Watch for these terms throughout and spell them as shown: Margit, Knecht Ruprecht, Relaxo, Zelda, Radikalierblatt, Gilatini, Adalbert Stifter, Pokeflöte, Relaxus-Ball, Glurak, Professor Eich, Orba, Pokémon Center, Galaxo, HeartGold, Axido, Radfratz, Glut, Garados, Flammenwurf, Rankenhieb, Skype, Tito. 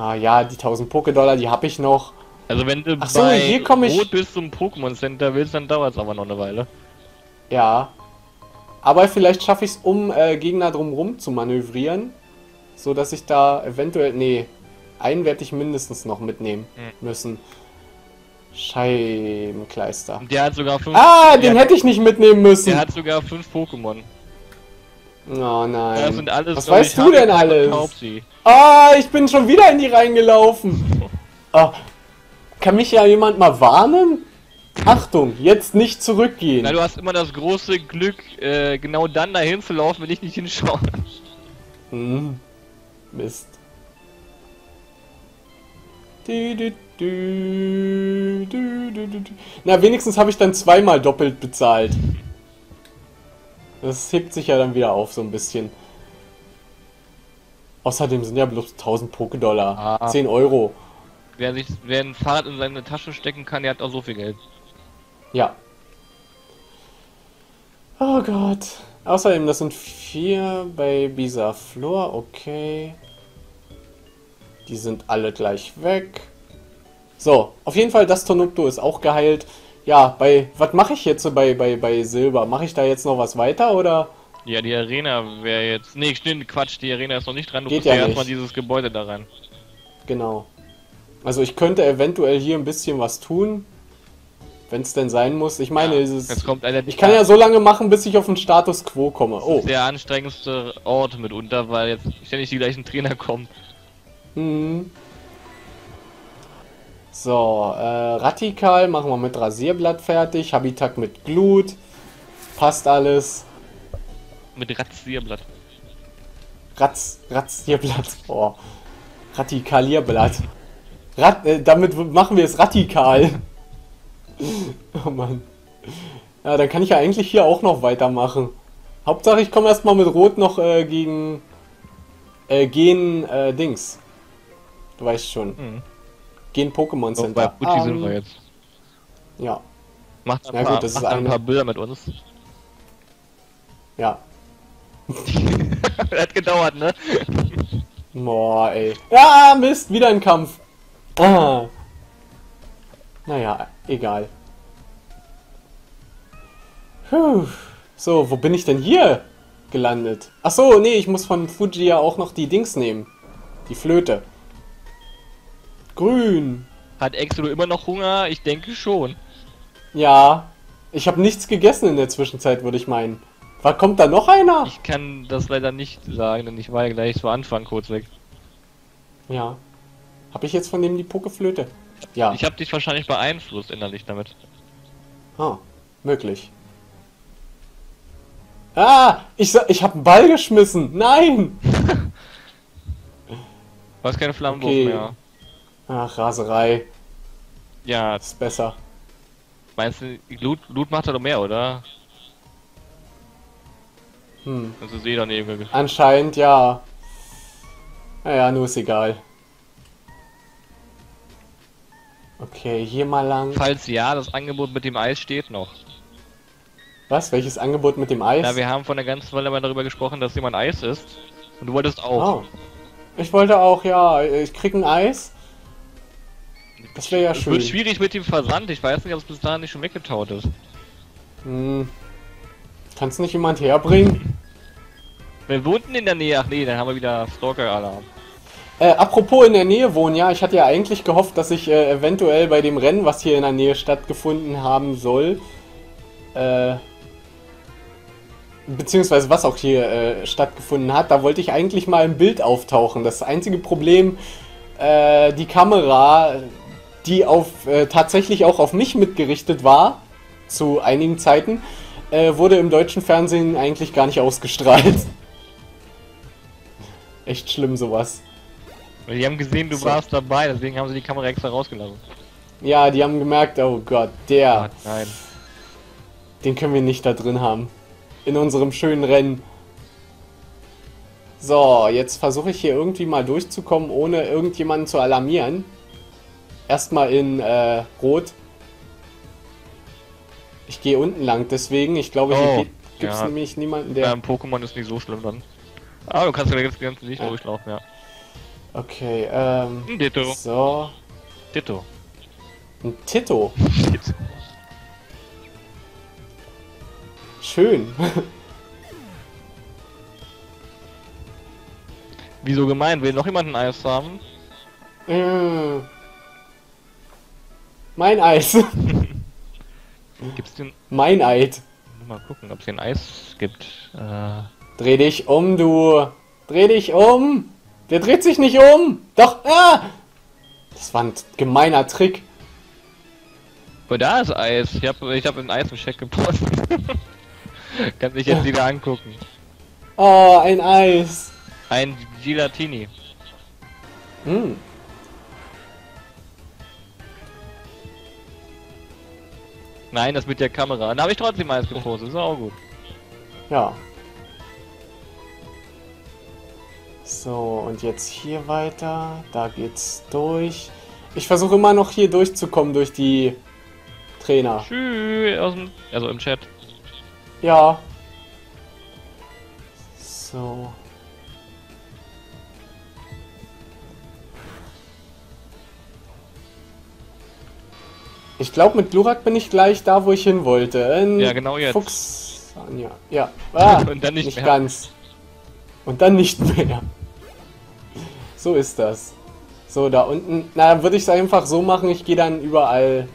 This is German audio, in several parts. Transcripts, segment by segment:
Ah ja, die 1000 Pokédollar, die habe ich noch. Also wenn du ach so, bei hier komm ich Rot bis zum Pokémon Center willst, dann dauert es aber noch eine Weile. Ja. Aber vielleicht schaffe ich es, um Gegner drumherum zu manövrieren, so dass ich da eventuell... Nee, einen werde ich mindestens noch mitnehmen müssen. Scheibenkleister. Der hat sogar 5... Ah, den hätte ich nicht mitnehmen müssen. Der hat sogar 5 Pokémon. Oh nein. Das sind alles, was weißt du denn alles? Ah, ich bin schon wieder in die reingelaufen. Oh. Kann mich ja jemand mal warnen? Achtung, jetzt nicht zurückgehen. Na, du hast immer das große Glück, genau dann dahin zu laufen, wenn ich nicht hinschaue. Hm. Mist. Na, wenigstens habe ich dann zweimal doppelt bezahlt. Das hebt sich ja dann wieder auf, so ein bisschen. Außerdem sind ja bloß 1000 Pokédollar. Ah. 10 Euro. Wer ein Fahrrad in seine Tasche stecken kann, der hat auch so viel Geld. Ja. Oh Gott. Außerdem, das sind 4 bei Bisa-Flor. Okay. Die sind alle gleich weg. So, auf jeden Fall, das Tornadus ist auch geheilt. Ja, bei... Was mache ich jetzt bei Silber? Mache ich da jetzt noch was weiter, oder? Ja, die Arena wäre jetzt... Nee, stimmt, Quatsch, die Arena ist noch nicht dran. Du musst ja erstmal dieses Gebäude da rein. Genau. Also ich könnte eventuell hier ein bisschen was tun. Wenn es denn sein muss. Ich meine, ja, es kommt ich kann ja so lange machen, bis ich auf den Status Quo komme. Das ist der anstrengendste Ort mitunter, weil jetzt ständig die gleichen Trainer kommen. Mhm. So, Radikal machen wir mit Rasierblatt fertig, Habitat mit Glut, passt alles. Mit Rasierblatt. Rasierblatt, boah. Radikalierblatt. Damit machen wir es radikal. Oh Mann. Ja, dann kann ich ja eigentlich hier auch noch weitermachen. Hauptsache ich komme erstmal mit Rot noch gegen... Dings. Du weißt schon. Mhm. Gehen Pokémon Center. Bei Fuji sind wir jetzt. Ja. Macht ein paar Bilder mit uns. Ja. Hat gedauert, ne? Boah, ey. Ja, Mist, wieder ein Kampf. Ah. Naja, egal. Puh. So, wo bin ich denn hier gelandet? Achso, nee, ich muss von Fuji ja auch noch die Dings nehmen. Die Flöte. Grün. Hat Axido immer noch Hunger? Ich denke schon. Ja. Ich habe nichts gegessen in der Zwischenzeit, würde ich meinen. Was, kommt da noch einer? Ich kann das leider nicht sagen, denn ich war ja gleich zu Anfang kurz weg. Ja. Habe ich jetzt von dem die Pokeflöte? Ja. Ich habe dich wahrscheinlich beeinflusst innerlich damit. Ah, möglich. Ah, ich habe einen Ball geschmissen. Nein! Du hast keine Flammenwurf mehr. Ach, Raserei. Ja. Ist besser. Meinst du, Glut macht er doch mehr, oder? Hm. Also sehe ich daneben. Anscheinend ja. Naja, nur ist egal. Okay, hier mal lang. Falls ja, das Angebot mit dem Eis steht noch. Was? Welches Angebot mit dem Eis? Na, wir haben vor einer ganzen Weile mal darüber gesprochen, dass jemand Eis isst. Und du wolltest auch. Oh. Ich wollte auch, ja. Ich krieg ein Eis. Das wäre ja schön. Wird schwierig mit dem Versand. Ich weiß nicht, ob es bis dahin nicht schon weggetaut ist. Hm. Kannst nicht jemand herbringen? Wir wohnten in der Nähe. Ach nee, dann haben wir wieder Stalker-Alarm. Apropos in der Nähe wohnen, ja. Ich hatte ja eigentlich gehofft, dass ich eventuell bei dem Rennen, was hier in der Nähe stattgefunden haben soll, beziehungsweise was auch hier stattgefunden hat, da wollte ich eigentlich mal im Bild auftauchen. Das einzige Problem... die Kamera, die auf tatsächlich auch auf mich mitgerichtet war, zu einigen Zeiten, wurde im deutschen Fernsehen eigentlich gar nicht ausgestrahlt. Echt schlimm sowas. Die haben gesehen, du warst dabei, deswegen haben sie die Kamera extra rausgelassen. Ja, die haben gemerkt, oh Gott, der... Oh, nein. Den können wir nicht da drin haben. In unserem schönen Rennen. So, jetzt versuche ich hier irgendwie mal durchzukommen, ohne irgendjemanden zu alarmieren. Erstmal in Rot. Ich gehe unten lang, deswegen. Ich glaube, hier gibt es nämlich niemanden, der... Ja, im Pokémon ist nicht so schlimm dann. Ah, du kannst ja jetzt die ganzen Lichter durchlaufen, ja. Okay, Ditto. So. Ditto. Ein Tito. Schön. Wieso gemein? Will noch jemand ein Eis haben? Mein Eis. Gibt's den? Mein Eid. Mal gucken, ob es den Eis gibt. Dreh dich um, du. Dreh dich um. Der dreht sich nicht um. Doch. Ah! Das war ein gemeiner Trick. Oh, da ist Eis. Ich hab ein Eis im Check gepostet. Kann sich jetzt wieder angucken. Oh, ein Eis. Ein Gilatini. Hm. Nein, das mit der Kamera. Da habe ich trotzdem Eis gepostet. Ist auch gut. Ja. So, und jetzt hier weiter. Da geht's durch. Ich versuche immer noch hier durchzukommen durch die Trainer. Tschüss, also im Chat. Ja. So. Ich glaube, mit Glurak bin ich gleich da, wo ich hin wollte. In ja, genau jetzt. Fuchs. Ja. Ja. Ah, und dann nicht mehr. Ganz. Und dann nicht mehr. So ist das. So, da unten. Na, würde ich es einfach so machen. Ich gehe dann überall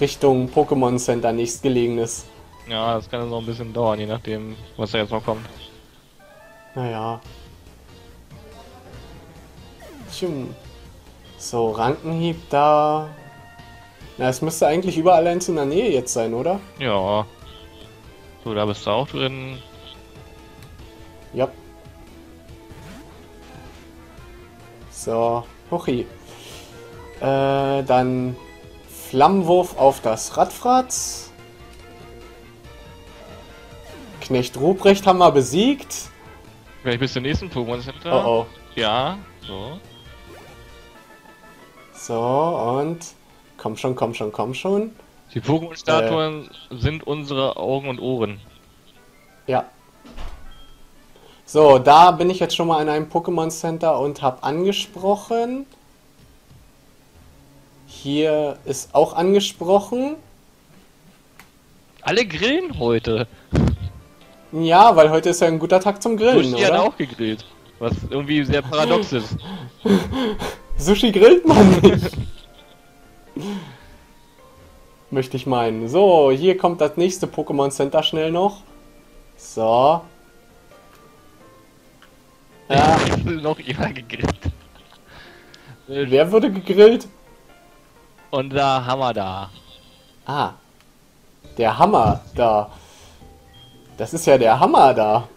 Richtung Pokémon Center, nächstgelegenes. Ja, das kann noch ein bisschen dauern, je nachdem, was da jetzt noch kommt. Naja. So, Rankenhieb da. Na, es müsste eigentlich überall eins in der Nähe jetzt sein, oder? Ja. So, da bist du auch drin. Ja. So, Hochi. Dann Flammenwurf auf das Radfratz. Knecht Ruprecht haben wir besiegt. Vielleicht bis zum nächsten Pokémon Center. Oh oh. Ja, so. So, und... Komm schon, komm schon, komm schon. Die Pokémon-Statuen sind unsere Augen und Ohren. Ja. So, da bin ich jetzt schon mal in einem Pokémon Center und habe angesprochen. Hier ist auch angesprochen. Alle grillen heute. Ja, weil heute ist ja ein guter Tag zum Grillen, oder? Sushi hat auch gegrillt, was irgendwie sehr paradox ist. Sushi grillt man nicht. Möchte ich meinen. So, hier kommt das nächste Pokémon Center schnell noch. So. Ja. Noch jemand gegrillt. Wer wurde gegrillt? Unser Hammer da. Ah. Der Hammer da. Das ist ja der Hammer da.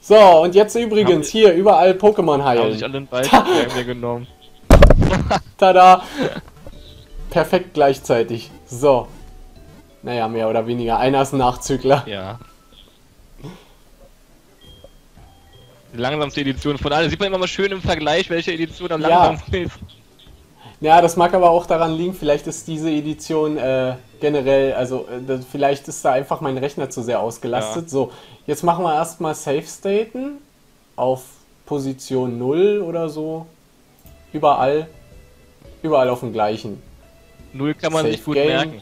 So, und jetzt übrigens hier überall Pokémon heilen. Haben sich alle einen Ball genommen. Tada. Perfekt gleichzeitig. So. Naja, mehr oder weniger. Einer ist ein Nachzügler. Ja. Die langsamste Edition von allen. Sieht man immer mal schön im Vergleich, welche Edition am langsamsten ist. Ja, das mag aber auch daran liegen, vielleicht ist diese Edition generell, also vielleicht ist da einfach mein Rechner zu sehr ausgelastet. Ja. So, jetzt machen wir erstmal Safe-Staten auf Position 0 oder so. Überall. Überall auf dem gleichen. 0 kann man nicht gut merken.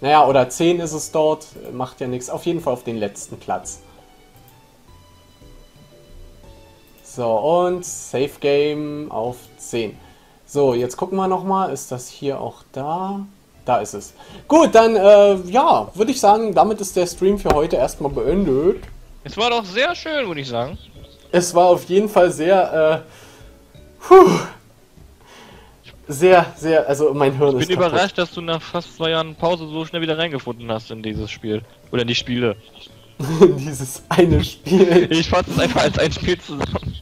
Naja, oder 10 ist es dort, macht ja nichts. Auf jeden Fall auf den letzten Platz. So, und Safe Game auf 10. So, jetzt gucken wir nochmal, ist das hier auch da? Da ist es. Gut, dann, ja, würde ich sagen, damit ist der Stream für heute erstmal beendet. Es war doch sehr schön, würde ich sagen. Es war auf jeden Fall sehr, sehr, also mein Hirn ist kaputt. Ich bin überrascht, dass du nach fast 2 Jahren Pause so schnell wieder reingefunden hast in dieses Spiel. Oder in die Spiele. Dieses eine Spiel. Ich fasse es einfach als ein Spiel zusammen.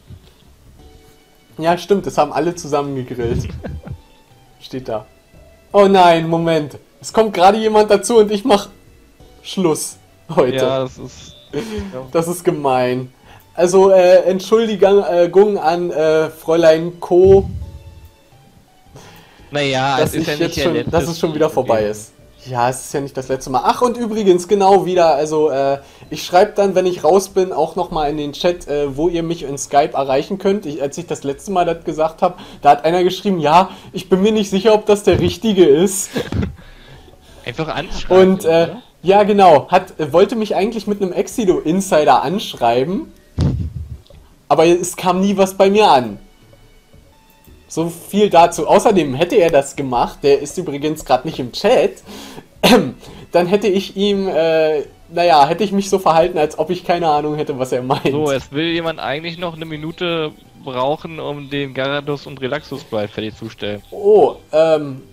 Ja, stimmt, das haben alle zusammen gegrillt. Steht da. Oh nein, Moment. Es kommt gerade jemand dazu und ich mach Schluss heute. Ja, das ist... Ja. Das ist gemein. Also, Entschuldigung an Fräulein Co. Naja, es ist ja nicht der letzte. Dass es schon wieder vorbei ist. Ja, es ist ja nicht das letzte Mal. Ach, und übrigens, genau wieder, also ich schreibe dann, wenn ich raus bin, auch nochmal in den Chat, wo ihr mich in Skype erreichen könnt. Als ich das letzte Mal das gesagt habe, da hat einer geschrieben, ja, ich bin mir nicht sicher, ob das der Richtige ist. Einfach anschreiben. Und, ja genau, wollte mich eigentlich mit einem Axido-Insider anschreiben, aber es kam nie was bei mir an. So viel dazu. Außerdem hätte er das gemacht, der ist übrigens gerade nicht im Chat, dann hätte ich ihm, naja, hätte ich mich so verhalten, als ob ich keine Ahnung hätte, was er meint. So, jetzt will jemand eigentlich noch eine Minute brauchen, um den Garados und Relaxus-Ball fertig zu stellen. Oh,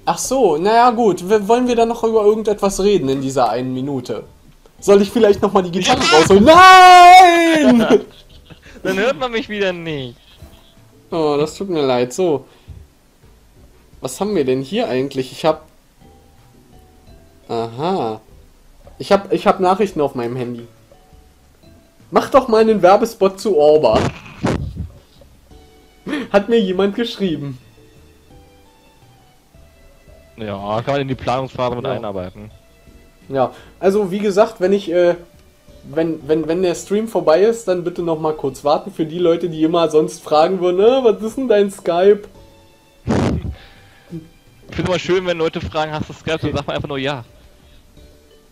ach so, naja gut, wollen wir dann noch über irgendetwas reden in dieser einen Minute? Soll ich vielleicht nochmal die Gitarre rausholen? Nein! Dann hört man mich wieder nicht. Oh, das tut mir leid. So. Was haben wir denn hier eigentlich? Ich hab... Aha. Ich hab Nachrichten auf meinem Handy. Mach doch mal einen Werbespot zu Orba. Hat mir jemand geschrieben. Ja, kann man in die Planungsphase mit einarbeiten. Ja, also wie gesagt, wenn ich... Wenn der Stream vorbei ist, dann bitte noch mal kurz warten für die Leute, die immer sonst fragen würden, was ist denn dein Skype? Ich finde mal schön, wenn Leute fragen, hast du Skype, dann sagt man einfach nur ja.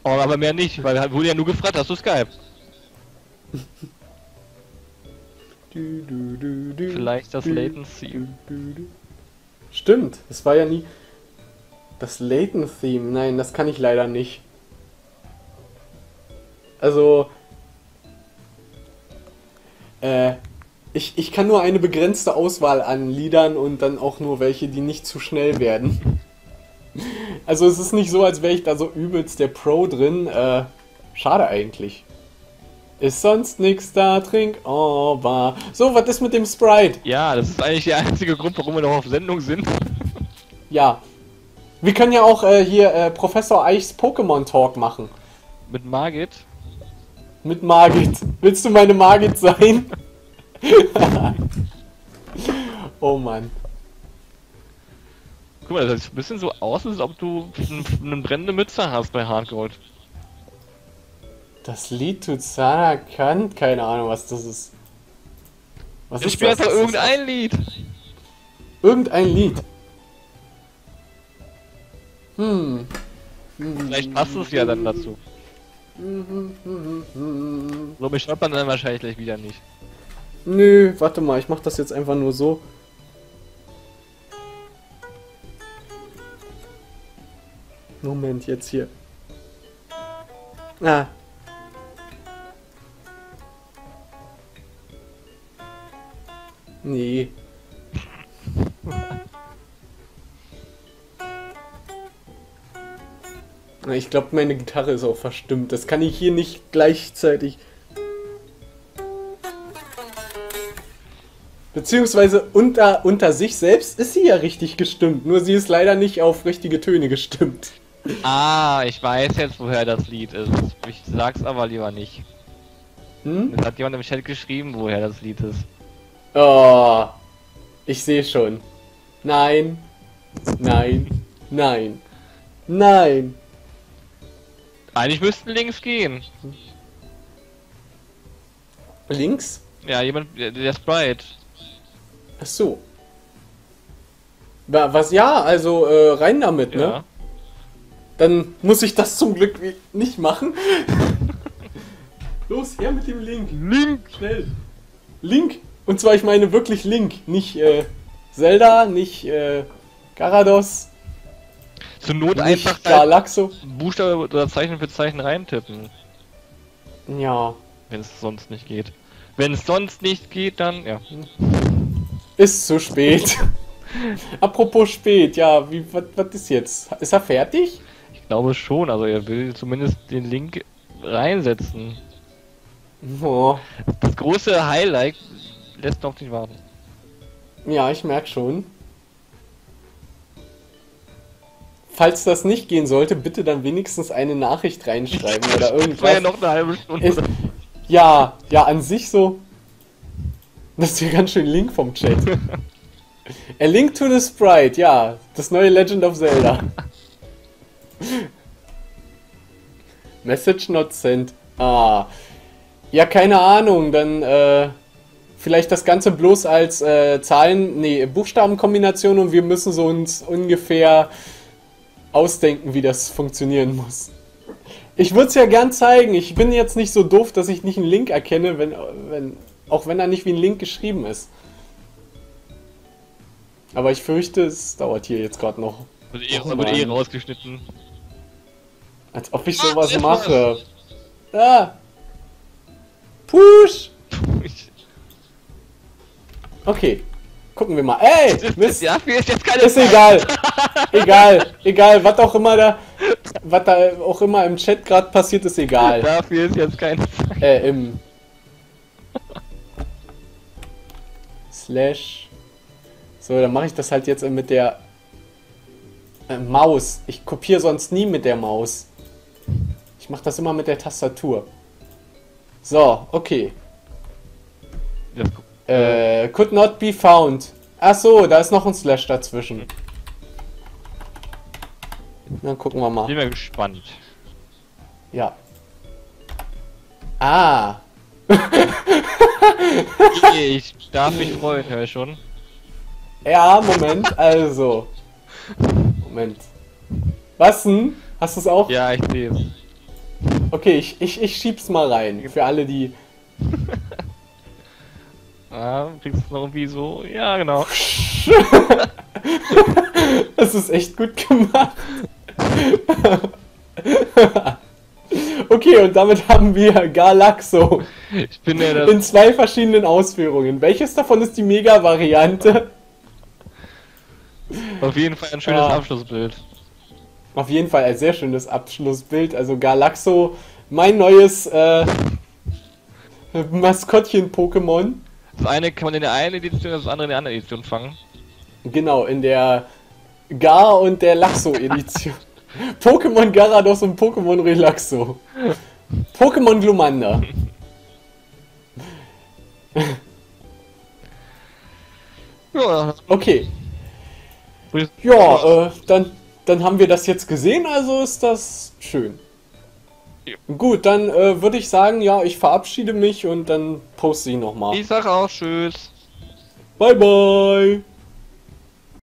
Oh, aber mehr nicht, weil wurde ja nur gefragt, hast du Skype? Vielleicht das Latency. Stimmt, es war ja nie... Das Latency, nein, das kann ich leider nicht. Also, ich kann nur eine begrenzte Auswahl an Liedern und dann auch nur welche, die nicht zu schnell werden. Also es ist nicht so, als wäre ich da so übelst der Pro drin. Schade eigentlich. Ist sonst nix da, trink Orba. So, was ist mit dem Sprite? Ja, das ist eigentlich der einzige Grund, warum wir noch auf Sendung sind. Ja. Wir können ja auch hier Professor Eichs Pokémon-Talk machen. Mit Margit? Mit Margit. Willst du meine Margit sein? Oh Mann. Guck mal, das sieht ein bisschen so aus, als ob du eine brennende Mütze hast bei Hardgold. Das Lied Tuzana kann... Keine Ahnung, was das ist. Was ist das? Ich spiele einfach irgendein Lied. Irgendein Lied. Hm. Vielleicht passt es ja dann dazu. So beschreibt man dann wahrscheinlich wieder nicht. Nö, warte mal, ich mach das jetzt einfach nur so. Moment, jetzt hier. Ah. Nee. Ich glaube, meine Gitarre ist auch verstimmt. Das kann ich hier nicht gleichzeitig... Beziehungsweise unter sich selbst ist sie ja richtig gestimmt. Nur sie ist leider nicht auf richtige Töne gestimmt. Ah, ich weiß jetzt, woher das Lied ist. Ich sag's aber lieber nicht. Hm? Es hat jemand im Chat geschrieben, woher das Lied ist. Oh, ich sehe schon. Nein. Nein. Nein. Nein. Eigentlich müssten links gehen. Links? Ja, jemand, der Sprite. Ach so. Was, ja, also rein damit, ja. Ne? Dann muss ich das zum Glück nicht machen. Los, her mit dem Link. Link! Schnell! Link! Und zwar, ich meine wirklich Link. Nicht Zelda, nicht Garados. Zur Not einfach Galaxo. Buchstabe oder Zeichen für Zeichen reintippen. Ja. Wenn es sonst nicht geht. Wenn es sonst nicht geht, dann... ja. Ist zu spät. Apropos spät, ja, was ist jetzt? Ist er fertig? Ich glaube schon, also er will zumindest den Link reinsetzen. Oh. Das große Highlight lässt noch nicht warten. Ja, ich merke schon. Falls das nicht gehen sollte, bitte dann wenigstens eine Nachricht reinschreiben oder irgendwas. Das war ja noch eine halbe Stunde. Ja, an sich so. Das ist ja ganz schön Link vom Chat. A Link to the Sprite, ja. Das neue Legend of Zelda. Message not sent. Ah. Ja, keine Ahnung. Dann vielleicht das Ganze bloß als Zahlen, nee, Buchstabenkombination und wir müssen so uns ungefähr ausdenken, wie das funktionieren muss. Ich würde es ja gern zeigen. Ich bin jetzt nicht so doof, dass ich nicht einen Link erkenne, auch wenn er nicht wie ein Link geschrieben ist. Aber ich fürchte, es dauert hier jetzt gerade noch. Wird eh rausgeschnitten. Als ob ich sowas mache. Ah! Push! Okay. Gucken wir mal. Ey! Mist! Ja, mir ist jetzt keine Zeit. Egal! Egal, was auch immer da. Was da auch immer im Chat gerade passiert, ist egal. Dafür ist jetzt keine Zeit. Im. Slash. So, dann mache ich das halt jetzt mit der Maus. Ich kopiere sonst nie mit der Maus. Ich mache das immer mit der Tastatur. So, okay. Ja. Could not be found. Ach so, da ist noch ein Slash dazwischen. Dann gucken wir mal. Bin mal gespannt. Ja. Ah. Ich darf mich freuen, hör schon. Ja, Moment, also. Moment. Was denn? Hast du es auch? Ja, ich sehe es. Okay, ich schieb's mal rein. Für alle, die... Ah, kriegst du es noch irgendwie so? Ja, genau. Das ist echt gut gemacht. Okay, und damit haben wir Galaxo. Ich bin ja das in zwei verschiedenen Ausführungen. Welches davon ist die Mega-Variante? Auf jeden Fall ein schönes Abschlussbild. Auf jeden Fall ein sehr schönes Abschlussbild. Also Galaxo, mein neues Maskottchen-Pokémon. Das eine kann man in der einen Edition, das andere in der anderen Edition fangen. Genau, in der Gar- und der Laxo-Edition. Pokémon Garados und Pokémon Relaxo. Pokémon Glumander. Okay. Ja, dann haben wir das jetzt gesehen, also ist das schön. Ja. Gut, dann würde ich sagen, ja, ich verabschiede mich und dann poste ich nochmal. Ich sag auch tschüss. Bye bye.